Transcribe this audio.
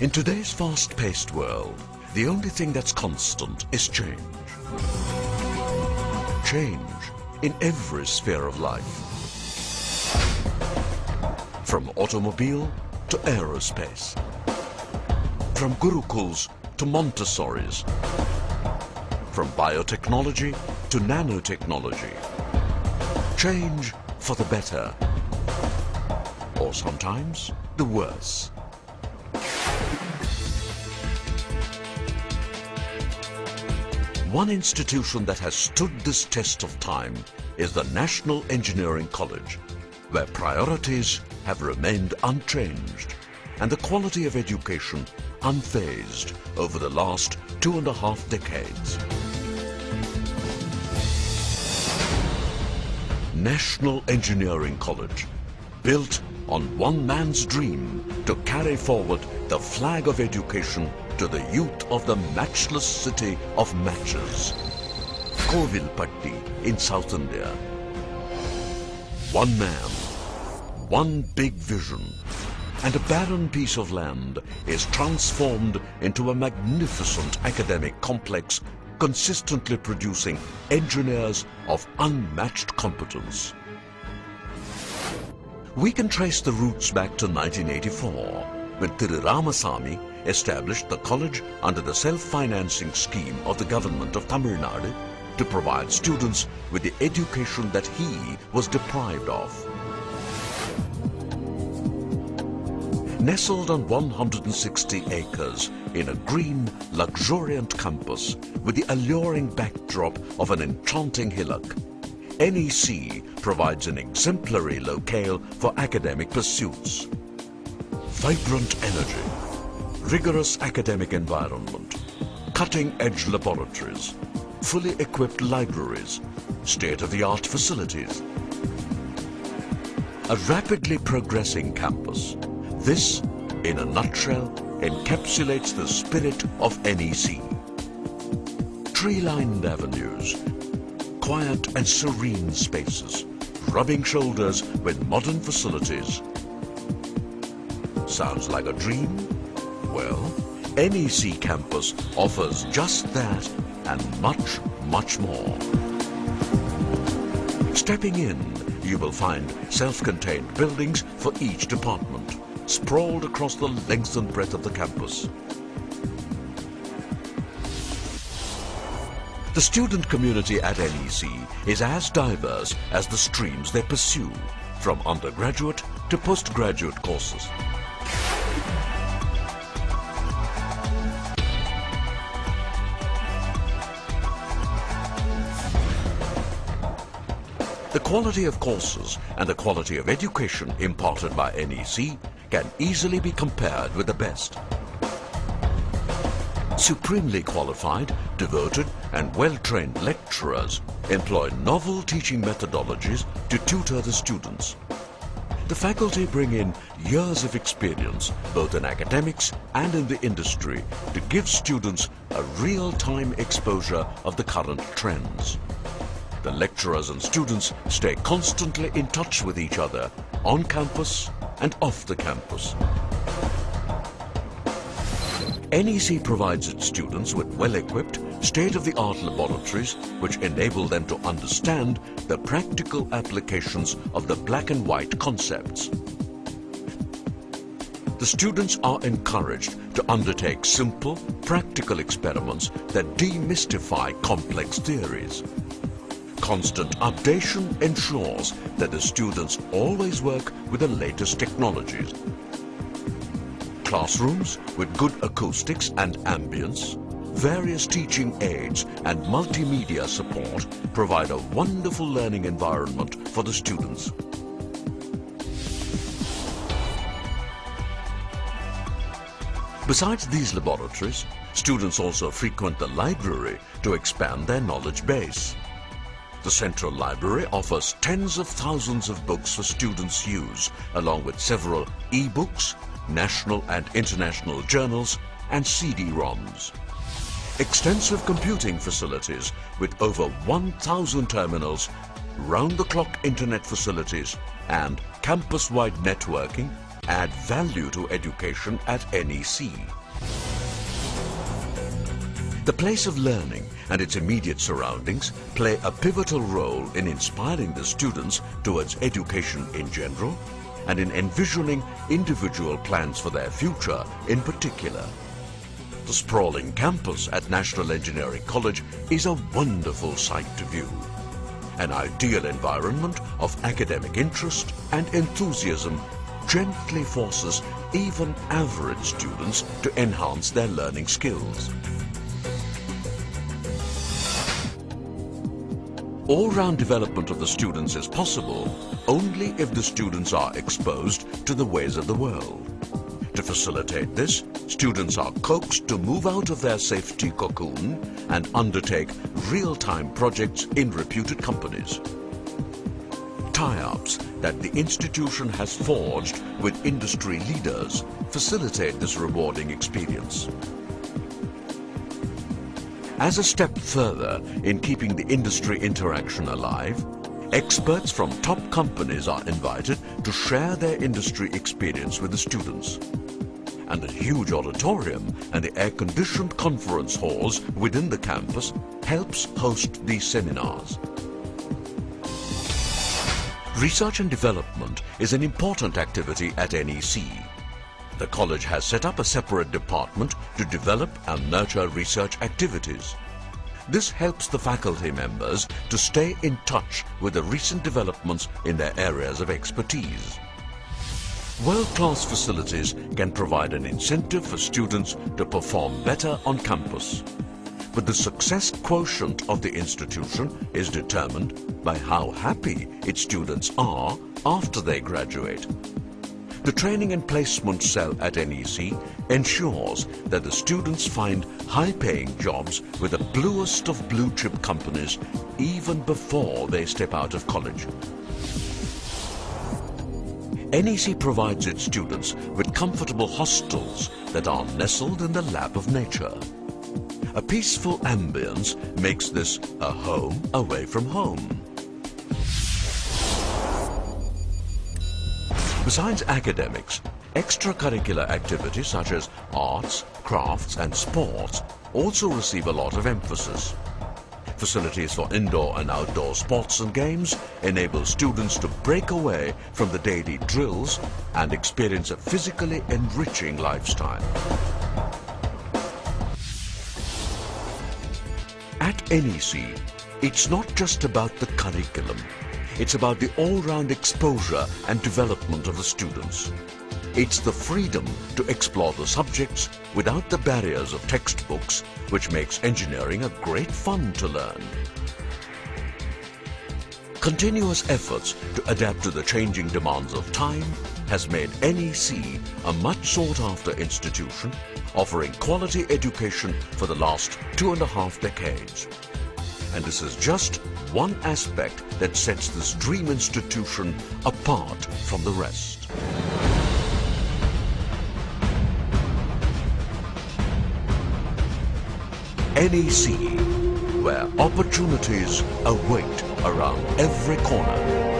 In today's fast-paced world, the only thing that's constant is change. Change in every sphere of life. From automobile to aerospace. From gurukuls to Montessoris. From biotechnology to nanotechnology. Change for the better. Or sometimes the worse. One institution that has stood this test of time is the National Engineering College, where priorities have remained unchanged and the quality of education unfazed over the last 2.5 decades. National Engineering College, built on one man's dream to carry forward the flag of education to the youth of the matchless city of matches, Kovilpatti in South India. One man, one big vision, and a barren piece of land is transformed into a magnificent academic complex consistently producing engineers of unmatched competence. We can trace the roots back to 1984, when Thirirama Sami established the college under the self-financing scheme of the government of Tamil Nadu to provide students with the education that he was deprived of. Nestled on 160 acres in a green, luxuriant campus with the alluring backdrop of an enchanting hillock, NEC provides an exemplary locale for academic pursuits. Vibrant energy, rigorous academic environment, cutting-edge laboratories, fully equipped libraries, state-of-the-art facilities. A rapidly progressing campus. This, in a nutshell, encapsulates the spirit of NEC. Tree-lined avenues, quiet and serene spaces, rubbing shoulders with modern facilities. Sounds like a dream? Well, NEC campus offers just that and much, much more. Stepping in, you will find self-contained buildings for each department, sprawled across the length and breadth of the campus. The student community at NEC is as diverse as the streams they pursue, from undergraduate to postgraduate courses. The quality of courses and the quality of education imparted by NEC can easily be compared with the best. Supremely qualified, devoted and well-trained lecturers employ novel teaching methodologies to tutor the students. The faculty bring in years of experience, both in academics and in the industry, to give students a real-time exposure of the current trends. The lecturers and students stay constantly in touch with each other, on campus and off the campus. NEC provides its students with well-equipped, state-of-the-art laboratories which enable them to understand the practical applications of the black and white concepts. The students are encouraged to undertake simple, practical experiments that demystify complex theories. Constant updation ensures that the students always work with the latest technologies. Classrooms with good acoustics and ambience, various teaching aids and multimedia support provide a wonderful learning environment for the students. Besides these laboratories, students also frequent the library to expand their knowledge base. The Central Library offers tens of thousands of books for students' use, along with several e-books, national and international journals, and CD-ROMs. Extensive computing facilities with over 1,000 terminals, round-the-clock internet facilities, and campus-wide networking add value to education at NEC. The place of learning and its immediate surroundings play a pivotal role in inspiring the students towards education in general and in envisioning individual plans for their future in particular. The sprawling campus at National Engineering College is a wonderful sight to view, an ideal environment of academic interest and enthusiasm gently forces even average students to enhance their learning skills. All-round development of the students is possible only if the students are exposed to the ways of the world. To facilitate this, students are coaxed to move out of their safety cocoon and undertake real-time projects in reputed companies. Tie-ups that the institution has forged with industry leaders facilitate this rewarding experience. As a step further in keeping the industry interaction alive, experts from top companies are invited to share their industry experience with the students. And the huge auditorium and the air-conditioned conference halls within the campus helps host these seminars. Research and development is an important activity at NEC. The college has set up a separate department to develop and nurture research activities. This helps the faculty members to stay in touch with the recent developments in their areas of expertise. World-class facilities can provide an incentive for students to perform better on campus. But the success quotient of the institution is determined by how happy its students are after they graduate. The training and placement cell at NEC ensures that the students find high-paying jobs with the bluest of blue-chip companies even before they step out of college. NEC provides its students with comfortable hostels that are nestled in the lap of nature. A peaceful ambience makes this a home away from home. Besides academics, extracurricular activities such as arts, crafts and sports also receive a lot of emphasis. Facilities for indoor and outdoor sports and games enable students to break away from the daily drills and experience a physically enriching lifestyle. At NEC, it's not just about the curriculum. It's about the all-round exposure and development of the students. It's the freedom to explore the subjects without the barriers of textbooks, which makes engineering a great fun to learn. Continuous efforts to adapt to the changing demands of time has made NEC a much sought-after institution, offering quality education for the last 2.5 decades. And this is just one aspect that sets this dream institution apart from the rest. NEC, where opportunities await around every corner.